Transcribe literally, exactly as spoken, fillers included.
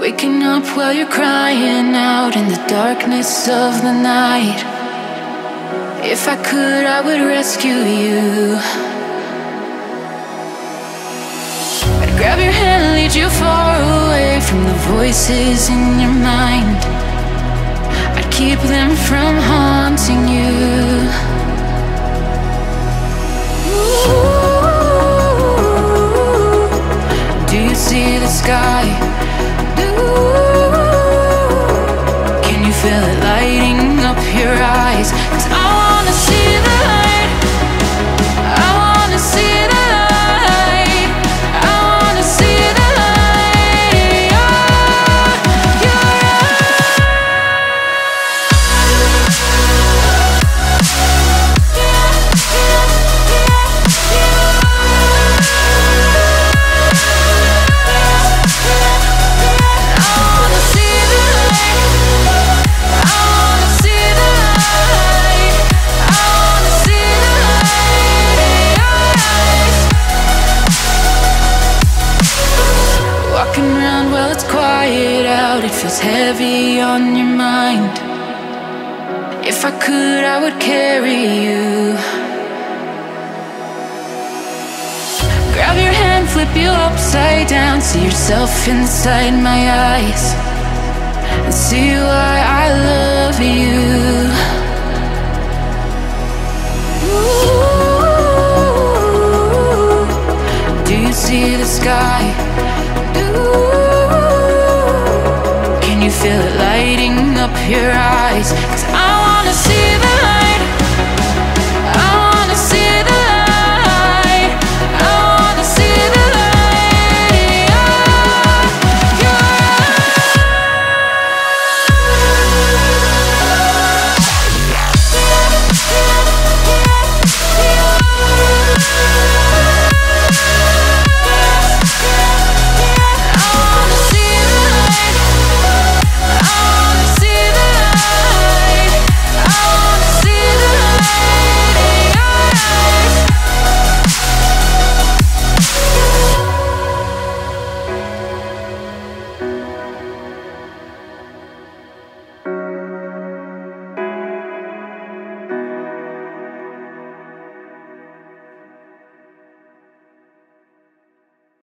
Waking up while you're crying out in the darkness of the night. If I could, I would rescue you. I'd grab your hand, lead you far away from the voices in your mind. I'd keep them from haunting you. See the sky, do. Can you feel it lighting up your eyes? 'Cause I wanna see the light, I wanna see the light, I wanna see the light. You're, you're heavy on your mind. If I could, I would carry you. Grab your hand, flip you upside down, see yourself inside my eyes, and see why I love you. Ooh, do you see the sky? Do. Feel it lighting up your eyes, 'cause I